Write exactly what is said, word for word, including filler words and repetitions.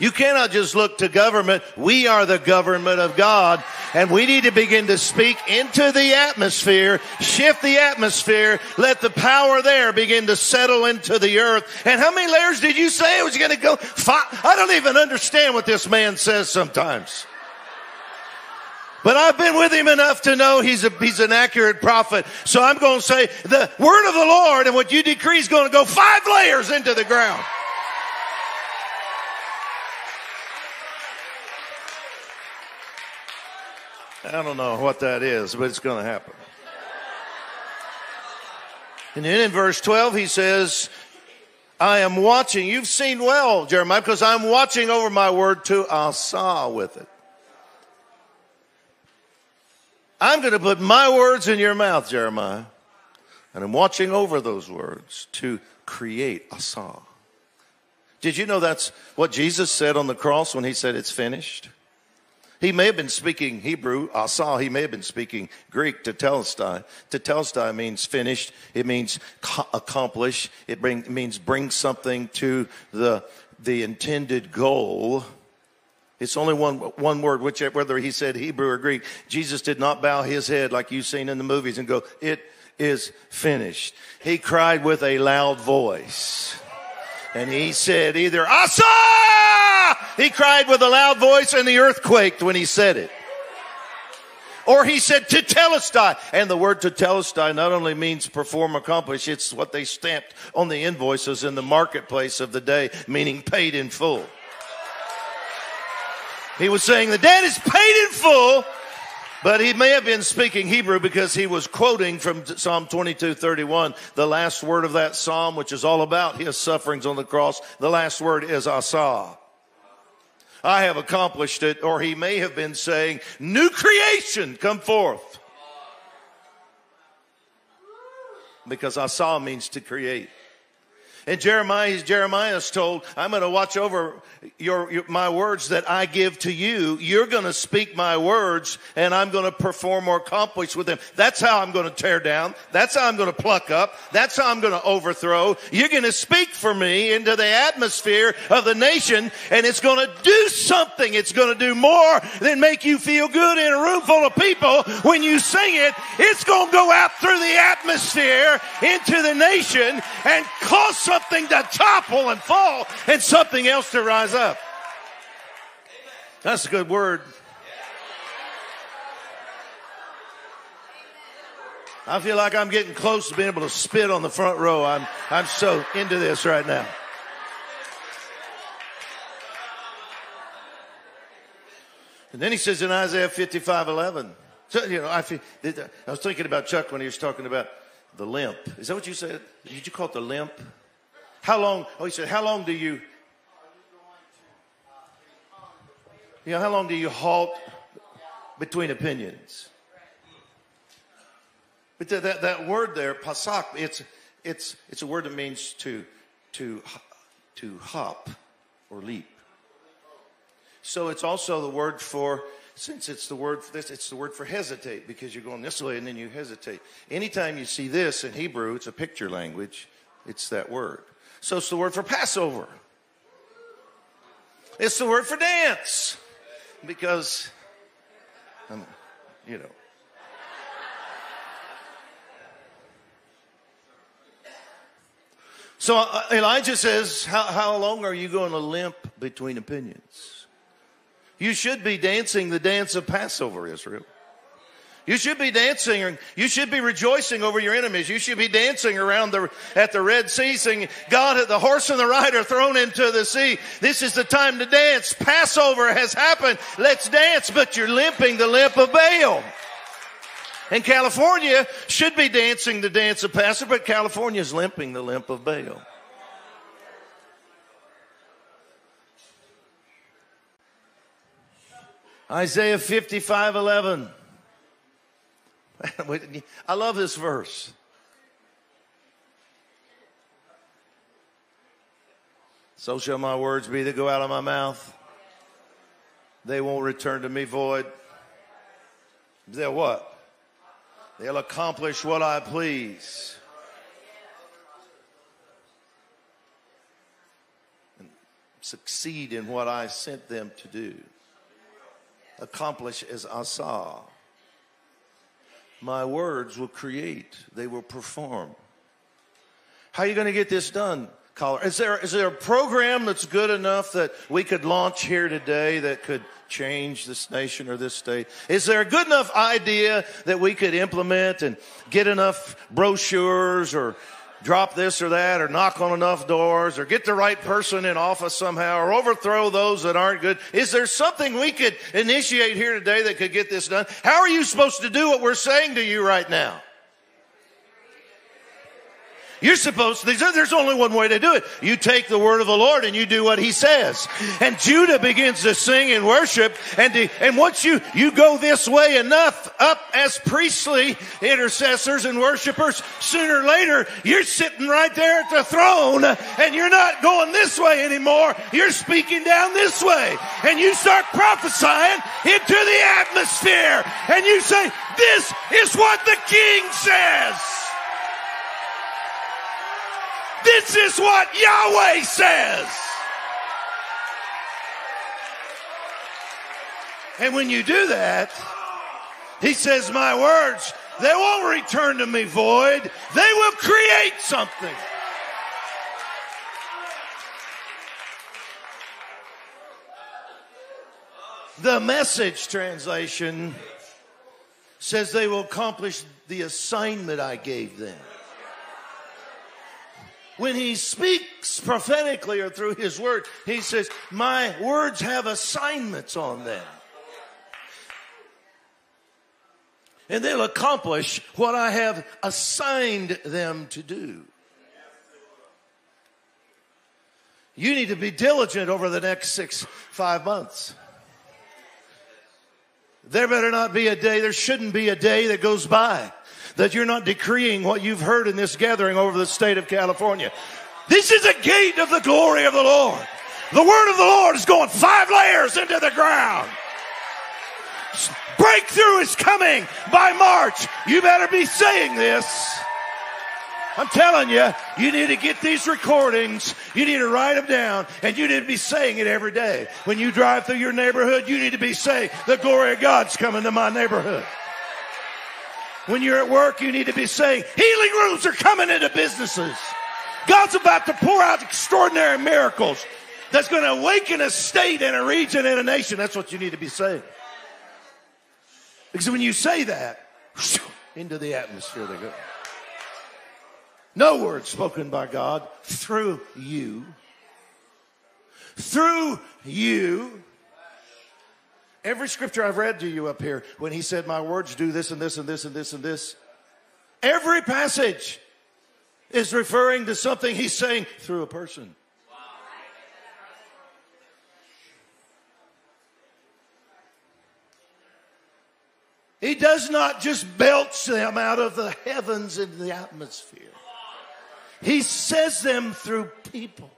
You cannot just look to government. We are the government of God, and we need to begin to speak into the atmosphere, shift the atmosphere, let the power there begin to settle into the earth. And how many layers did you say it was going to go? Five? I don't even understand what this man says sometimes. But I've been with him enough to know he's a, he's an accurate prophet. So I'm going to say the word of the Lord, and what you decree is going to go five layers into the ground. I don't know what that is, but it's going to happen. And then in verse twelve, he says, I am watching. You've seen well, Jeremiah, because I'm watching over my word to Asah with it. I'm going to put my words in your mouth, Jeremiah. And I'm watching over those words to create Asah. Did you know that's what Jesus said on the cross when he said it's finished? He may have been speaking Hebrew, Asah. He may have been speaking Greek, tetelestai. Tetelestai means finished. It means accomplish. It bring, it means bring something to the, the intended goal. It's only one, one word, which, whether he said Hebrew or Greek. Jesus did not bow his head like you've seen in the movies and go, it is finished. He cried with a loud voice. And he said either, Asah! He cried with a loud voice, and the earth quaked when he said it. Or he said, tetelestai. And the word tetelestai not only means perform, accomplish, it's what they stamped on the invoices in the marketplace of the day, meaning paid in full. He was saying the debt is paid in full, but he may have been speaking Hebrew because he was quoting from Psalm twenty-two thirty-one, the last word of that psalm, which is all about his sufferings on the cross. The last word is Asah. I have accomplished it. Or he may have been saying, new creation, come forth. Because Asah means to create. And Jeremiah, Jeremiah is told, I'm going to watch over your, your, my words that I give to you. You're going to speak my words, and I'm going to perform or accomplish with them. That's how I'm going to tear down. That's how I'm going to pluck up. That's how I'm going to overthrow. You're going to speak for me into the atmosphere of the nation, and it's going to do something. It's going to do more than make you feel good in a room full of people when you sing it. It's going to go out through the atmosphere into the nation and cause something. Something to topple and fall, and something else to rise up. That's a good word. I feel like I'm getting close to being able to spit on the front row. I'm, I'm so into this right now. And then he says in Isaiah fifty-five eleven. So, you know, I, feel, I was thinking about Chuck when he was talking about the limp. Is that what you said? Did you call it the limp? How long, oh, he said, how long do you, you know, how long do you halt between opinions? But that, that, that word there, pasak, it's, it's, it's a word that means to, to, to hop or leap. So it's also the word for, since it's the word for this, it's the word for hesitate, because you're going this way and then you hesitate. Anytime you see this in Hebrew, it's a picture language, it's that word. So it's the word for Passover. It's the word for dance. Because, I'm, you know. So uh, Elijah says, how, how long are you going to limp between opinions? You should be dancing the dance of Passover, Israel. You should be dancing, and you should be rejoicing over your enemies. You should be dancing around the, at the Red Sea, saying, God, the horse and the rider thrown into the sea. This is the time to dance. Passover has happened. Let's dance. But you're limping the limp of Baal. And California should be dancing the dance of Passover, but California's limping the limp of Baal. Isaiah fifty-five eleven. I love this verse. So shall my words be that go out of my mouth. They won't return to me void. They'll what? They'll accomplish what I please. And succeed in what I sent them to do. Accomplish as Asah. My words will create. They will perform. How are you going to get this done, caller? Is there, is there a program that's good enough that we could launch here today that could change this nation or this state? Is there a good enough idea that we could implement and get enough brochures or drop this or that or knock on enough doors or get the right person in office somehow or overthrow those that aren't good? Is there something we could initiate here today that could get this done? How are you supposed to do what we're saying to you right now? You're supposed to, there's only one way to do it. You take the word of the Lord and you do what he says. And Judah begins to sing and worship. And to, and once you, you go this way enough up as priestly intercessors and worshipers, sooner or later, you're sitting right there at the throne and you're not going this way anymore. You're speaking down this way. And you start prophesying into the atmosphere. And you say, this is what the King says. This is what Yahweh says. And when you do that, he says, my words, they won't return to me void. They will create something. The Message translation says they will accomplish the assignment I gave them. When he speaks prophetically or through his word, he says, my words have assignments on them. And they'll accomplish what I have assigned them to do. You need to be diligent over the next six, five months. There better not be a day, there shouldn't be a day that goes by that you're not decreeing what you've heard in this gathering over the state of California. This is a gate of the glory of the Lord. The word of the Lord is going five layers into the ground. Breakthrough is coming by March. You better be saying this. I'm telling you, you need to get these recordings. You need to write them down, and you need to be saying it every day. When you drive through your neighborhood, you need to be saying, the glory of God's coming to my neighborhood. When you're at work, you need to be saying, healing rooms are coming into businesses. God's about to pour out extraordinary miracles that's going to awaken a state and a region and a nation. That's what you need to be saying. Because when you say that, into the atmosphere they go. No word spoken by God through you. Through you. Every scripture I've read to you up here, when he said, my words do this and this and this and this and this, every passage is referring to something he's saying through a person. Wow. He does not just belch them out of the heavens into the atmosphere. He says them through people.